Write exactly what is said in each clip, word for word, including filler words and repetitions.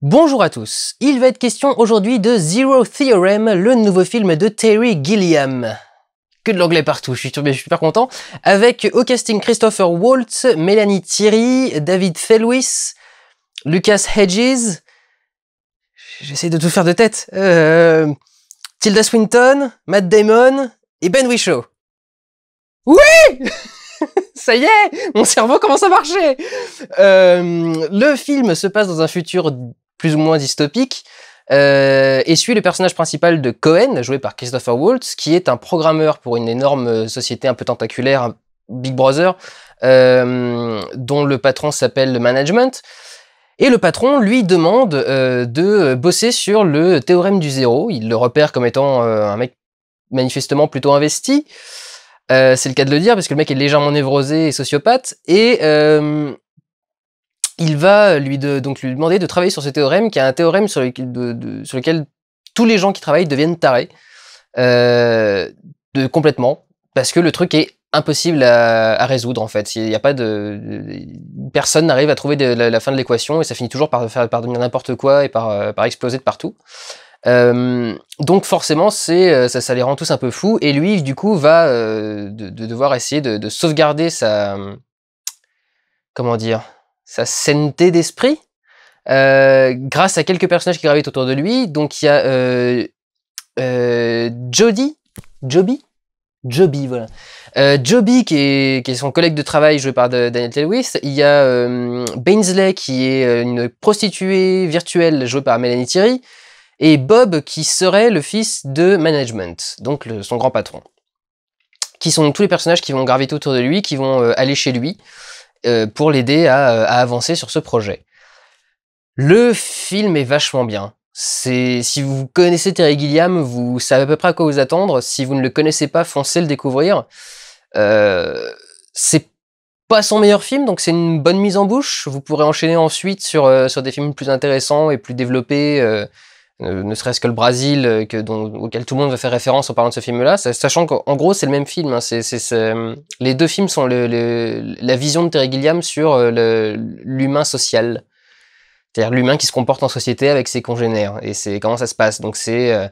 Bonjour à tous, il va être question aujourd'hui de Zero Theorem, le nouveau film de Terry Gilliam. Que de l'anglais partout, je suis, je suis super content. Avec au casting Christopher Waltz, Mélanie Thierry, David Thewlis, Lucas Hedges, j'essaie de tout faire de tête, euh, Tilda Swinton, Matt Damon et Ben Whishaw. Oui. Ça y est, mon cerveau commence à marcher. euh, Le film se passe dans un futur plus ou moins dystopique euh, et suit le personnage principal de Cohen, joué par Christopher Waltz, qui est un programmeur pour une énorme société un peu tentaculaire, Big Brother, euh, dont le patron s'appelle le management. Et le patron lui demande euh, de bosser sur le théorème du zéro. Il le repère comme étant euh, un mec manifestement plutôt investi. Euh, c'est le cas de le dire, parce que le mec est légèrement névrosé et sociopathe, et euh, il va lui, de, donc lui demander de travailler sur ce théorème, qui est un théorème sur lequel, de, de, sur lequel tous les gens qui travaillent deviennent tarés, euh, de, complètement, parce que le truc est impossible à, à résoudre, en fait. Il y a pas de, de personne n'arrive à trouver de, la, la fin de l'équation, et ça finit toujours par, par devenir n'importe quoi, et par, par exploser de partout. Euh, donc forcément c'est ça, ça les rend tous un peu fous, et lui du coup va euh, de, de devoir essayer de, de sauvegarder sa comment dire sa sainteté d'esprit euh, grâce à quelques personnages qui gravitent autour de lui. Donc il y a euh, euh, Jody Joby Joby voilà euh, Joby qui est, qui est son collègue de travail joué par de, Daniel Thewlis. Il y a euh, Bainsley qui est une prostituée virtuelle jouée par Mélanie Thierry, et Bob, qui serait le fils de Management, donc le, son grand patron, qui sont tous les personnages qui vont graviter autour de lui, qui vont euh, aller chez lui euh, pour l'aider à, à avancer sur ce projet. Le film est vachement bien. C'est, si vous connaissez Terry Gilliam, vous savez à peu près à quoi vous attendre. Si vous ne le connaissez pas, foncez le découvrir. Euh, c'est pas son meilleur film, donc c'est une bonne mise en bouche. Vous pourrez enchaîner ensuite sur, euh, sur des films plus intéressants et plus développés, euh, ne serait-ce que le Brésil, que, dont, auquel tout le monde va faire référence en parlant de ce film-là, sachant qu'en gros, c'est le même film. Hein, c'est, c'est, c'est, les deux films sont le, le, la vision de Terry Gilliam sur l'humain social, c'est-à-dire l'humain qui se comporte en société avec ses congénères, et c'est comment ça se passe. Donc c'est euh,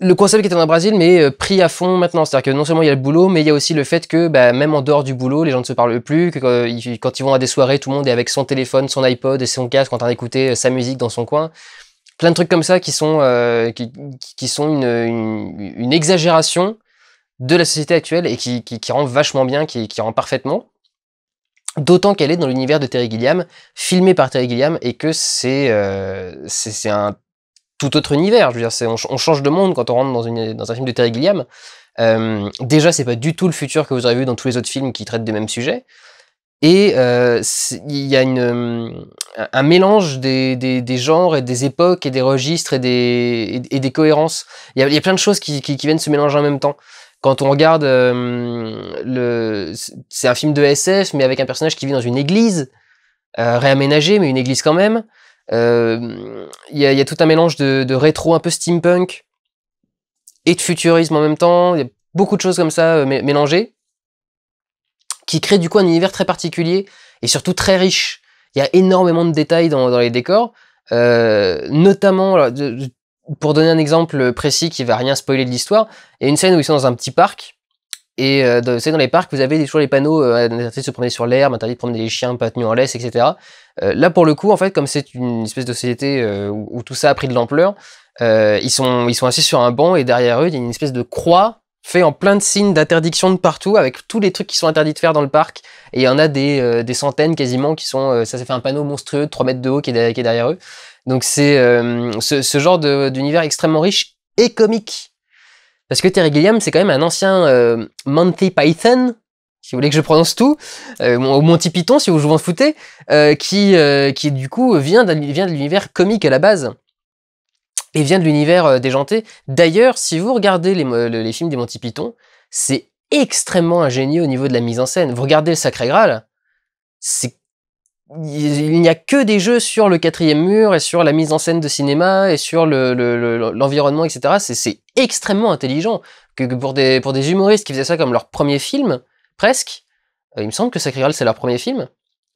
le concept qui était dans le Brésil, mais pris à fond maintenant. C'est-à-dire que non seulement il y a le boulot, mais il y a aussi le fait que bah, même en dehors du boulot, les gens ne se parlent plus, que quand ils, quand ils vont à des soirées, tout le monde est avec son téléphone, son iPod et son casque en train d'écouter sa musique dans son coin. Plein de trucs comme ça qui sont, euh, qui, qui sont une, une, une exagération de la société actuelle, et qui, qui, qui rend vachement bien, qui, qui rend parfaitement. D'autant qu'elle est dans l'univers de Terry Gilliam, filmée par Terry Gilliam, et que c'est euh, un tout autre univers. Je veux dire, c'est, on, on change de monde quand on rentre dans, une, dans un film de Terry Gilliam. Euh, déjà, c'est pas du tout le futur que vous aurez vu dans tous les autres films qui traitent des mêmes sujets. Et il euh, y a une, un mélange des, des, des genres et des époques et des registres et des, et, et des cohérences. Il y a, y a plein de choses qui, qui, qui viennent se mélanger en même temps. Quand on regarde, euh, c'est un film de S F, mais avec un personnage qui vit dans une église, euh, réaménagée, mais une église quand même. Il euh, y, a, y a tout un mélange de, de rétro un peu steampunk et de futurisme en même temps. Il y a beaucoup de choses comme ça euh, mélangées, qui crée du coup un univers très particulier et surtout très riche. Il y a énormément de détails dans, dans les décors, euh, notamment, alors, de, pour donner un exemple précis qui va rien spoiler de l'histoire, il y a une scène où ils sont dans un petit parc, et euh, dans, dans les parcs, vous avez toujours les panneaux euh, interdit de se promener sur l'herbe, interdit de promener les chiens, pas tenus en laisse, et cetera. Euh, là, pour le coup, en fait, comme c'est une espèce de société euh, où, où tout ça a pris de l'ampleur, euh, ils, sont, ils sont assis sur un banc, et derrière eux, il y a une espèce de croix fait en plein de signes d'interdiction de partout, avec tous les trucs qui sont interdits de faire dans le parc. Et il y en a des, euh, des centaines quasiment qui sont... Euh, ça s'est fait un panneau monstrueux de trois mètres de haut qui est, de, qui est derrière eux. Donc c'est euh, ce, ce genre d'univers extrêmement riche et comique. Parce que Terry Gilliam, c'est quand même un ancien euh, Monty Python, si vous voulez que je prononce tout, euh, ou Monty Python si vous vous en foutez, euh, qui, euh, qui du coup vient de, vient de l'univers comique à la base. Et vient de l'univers déjanté. D'ailleurs, si vous regardez les, les films des Monty Python, c'est extrêmement ingénieux au niveau de la mise en scène. Vous regardez le Sacré Graal, il n'y a que des jeux sur le quatrième mur et sur la mise en scène de cinéma et sur l'environnement, le, le, le, et cetera. C'est extrêmement intelligent. Que pour des, pour des humoristes qui faisaient ça comme leur premier film, presque, il me semble que Sacré Graal c'est leur premier film,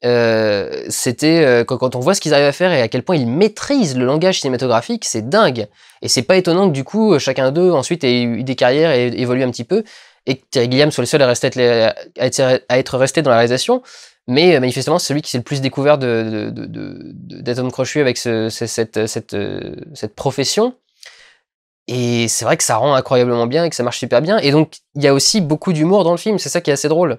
Euh, c'était euh, quand on voit ce qu'ils arrivent à faire et à quel point ils maîtrisent le langage cinématographique, c'est dingue. Et c'est pas étonnant que du coup chacun d'eux ensuite ait eu des carrières et évolue un petit peu, et que Terry Gilliam soit le seul à, rester, à, être, à être resté dans la réalisation. Mais euh, manifestement c'est celui qui s'est le plus découvert de, de, de, de, d'Atom Crochu avec ce, ce, cette, cette, euh, cette profession. Et c'est vrai que ça rend incroyablement bien et que ça marche super bien. Et donc il y a aussi beaucoup d'humour dans le film, c'est ça qui est assez drôle.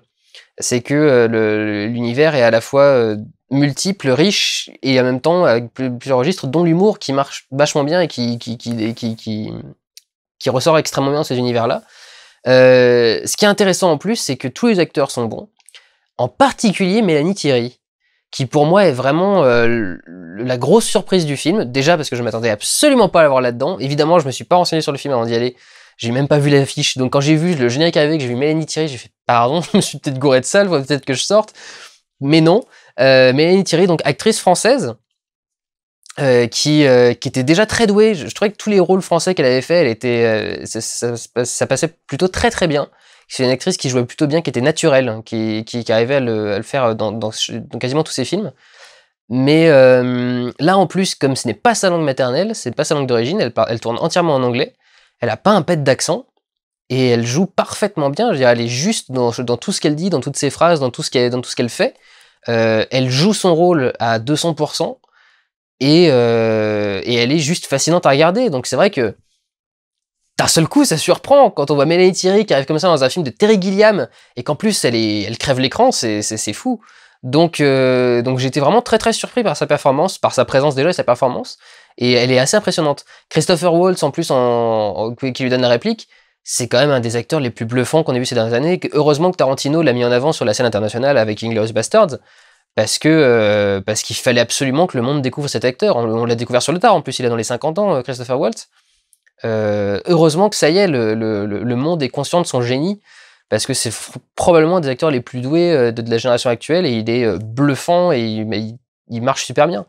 C'est que euh, l'univers est à la fois euh, multiple, riche, et en même temps avec plusieurs registres, dont l'humour qui marche vachement bien et qui, qui, qui, qui, qui, qui ressort extrêmement bien dans ces univers-là. Euh, ce qui est intéressant en plus, c'est que tous les acteurs sont bons, en particulier Mélanie Thierry, qui pour moi est vraiment euh, la grosse surprise du film, déjà parce que je ne m'attendais absolument pas à la voir là-dedans. Évidemment, je ne me suis pas renseigné sur le film avant d'y aller, j'ai même pas vu l'affiche, donc quand j'ai vu le générique avec, j'ai vu Mélanie Thierry, j'ai fait pardon, je me suis peut-être gouré de salle, peut-être que je sorte, mais non. Euh, Mélanie Thierry, donc actrice française, euh, qui, euh, qui était déjà très douée. Je, je trouvais que tous les rôles français qu'elle avait fait, elle était, euh, ça, ça, ça, ça passait plutôt très très bien. C'est une actrice qui jouait plutôt bien, qui était naturelle, qui, qui, qui arrivait à le, à le faire dans, dans, dans quasiment tous ses films. Mais euh, là en plus, comme ce n'est pas sa langue maternelle, c'est pas sa langue d'origine, elle, elle tourne entièrement en anglais. Elle n'a pas un pet d'accent, et elle joue parfaitement bien. Je veux dire, elle est juste dans, dans tout ce qu'elle dit, dans toutes ses phrases, dans tout ce qu'elle, dans tout ce qu'elle fait. Euh, elle joue son rôle à deux cents pour cent, et, euh, et elle est juste fascinante à regarder. Donc c'est vrai que d'un seul coup, ça surprend quand on voit Mélanie Thierry qui arrive comme ça dans un film de Terry Gilliam, et qu'en plus elle, est, elle crève l'écran, c'est fou. Donc, euh, donc j'étais vraiment très très surpris par sa performance, par sa présence déjà et sa performance, et elle est assez impressionnante. Christopher Waltz en plus en, en, qui lui donne la réplique, c'est quand même un des acteurs les plus bluffants qu'on ait vu ces dernières années. Heureusement que Tarantino l'a mis en avant sur la scène internationale avec Inglourious Bastards, parce que euh, parce qu'il fallait absolument que le monde découvre cet acteur. On, on l'a découvert sur le tard en plus, il a dans les cinquante ans, Christopher Waltz. Euh, heureusement que ça y est, le, le, le monde est conscient de son génie, parce que c'est probablement un des acteurs les plus doués euh, de, de la génération actuelle, et il est euh, bluffant, et il, il, il marche super bien.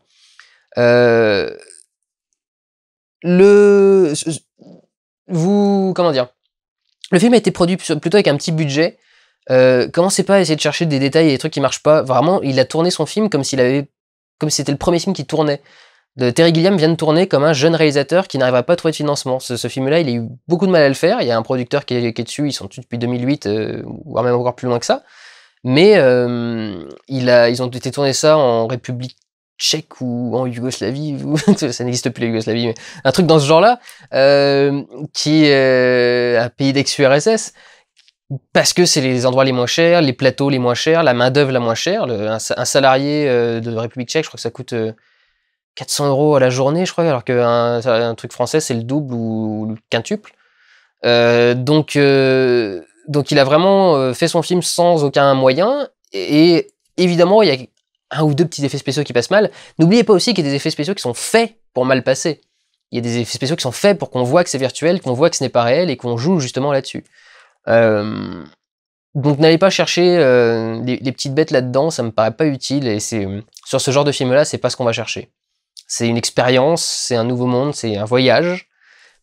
Euh, le, vous, comment dire, le film a été produit plutôt avec un petit budget. Euh, commencez pas à essayer de chercher des détails et des trucs qui marchent pas. Vraiment, il a tourné son film comme s'il avait, comme si c'était le premier film qui tournait. De, Terry Gilliam vient de tourner comme un jeune réalisateur qui n'arrivera pas à trouver de financement. Ce, ce film-là, il a eu beaucoup de mal à le faire. Il y a un producteur qui est, qui est dessus, ils sont dessus depuis deux mille huit, euh, voire même encore plus loin que ça. Mais euh, il a, ils ont été tournés ça en République Tchèque ou en Yougoslavie, ou, ça n'existe plus la Yougoslavie, mais un truc dans ce genre-là, euh, qui est euh, un pays d'ex-U R S S, parce que c'est les endroits les moins chers, les plateaux les moins chers, la main-d'œuvre la moins chère. Le, un, un salarié euh, de République Tchèque, je crois que ça coûte Euh, quatre cents euros à la journée, je crois, alors qu'un un truc français, c'est le double ou le quintuple. Euh, donc, euh, donc, il a vraiment fait son film sans aucun moyen. Et, et évidemment, il y a un ou deux petits effets spéciaux qui passent mal. N'oubliez pas aussi qu'il y a des effets spéciaux qui sont faits pour mal passer. Il y a des effets spéciaux qui sont faits pour qu'on voit que c'est virtuel, qu'on voit que ce n'est pas réel, et qu'on joue justement là-dessus. Euh, donc, n'allez pas chercher euh, les, les petites bêtes là-dedans, ça me paraît pas utile. Et c'est sur ce genre de film-là, c'est pas ce qu'on va chercher. C'est une expérience, c'est un nouveau monde, c'est un voyage,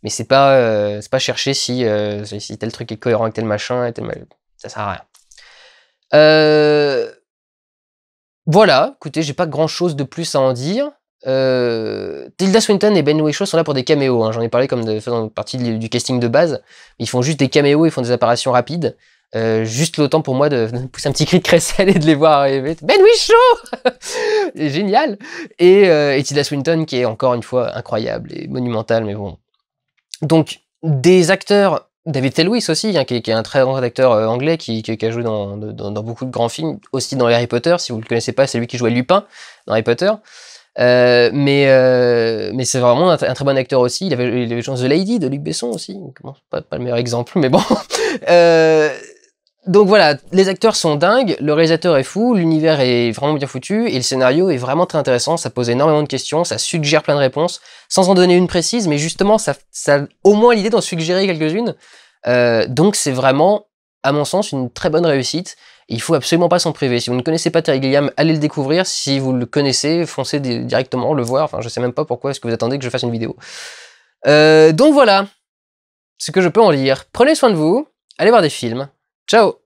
mais c'est pas, euh, pas chercher si, euh, si tel truc est cohérent avec tel machin, et tel mal... ça sert à rien. Euh... Voilà, écoutez, j'ai pas grand chose de plus à en dire. Euh... Tilda Swinton et Ben Whishaw sont là pour des caméos, hein. J'en ai parlé comme de, faisant partie de, du casting de base. Ils font juste des caméos, ils font des apparitions rapides. Euh, juste le temps pour moi de, de pousser un petit cri de crécelle et de les voir arriver. Ben Whishaw génial. Et, euh, et Tilda Swinton qui est encore une fois incroyable et monumentale, mais bon. Donc des acteurs, David Thewlis aussi, hein, qui, qui est un très grand acteur euh, anglais qui, qui, qui a joué dans, dans, dans beaucoup de grands films, aussi dans Harry Potter. Si vous ne le connaissez pas, c'est lui qui jouait Lupin dans Harry Potter. Euh, mais euh, mais c'est vraiment un, un très bon acteur aussi. Il avait, il avait The Lady de Luc Besson aussi. Bon, pas, pas le meilleur exemple, mais bon. euh, Donc voilà, les acteurs sont dingues, le réalisateur est fou, l'univers est vraiment bien foutu, et le scénario est vraiment très intéressant, ça pose énormément de questions, ça suggère plein de réponses, sans en donner une précise, mais justement, ça, ça a au moins l'idée d'en suggérer quelques-unes. Euh, donc c'est vraiment, à mon sens, une très bonne réussite, et il faut absolument pas s'en priver. Si vous ne connaissez pas Terry Gilliam, allez le découvrir, si vous le connaissez, foncez directement le voir, enfin je sais même pas pourquoi est-ce que vous attendez que je fasse une vidéo. Euh, donc voilà, ce que je peux en lire. Prenez soin de vous, allez voir des films. Ciao.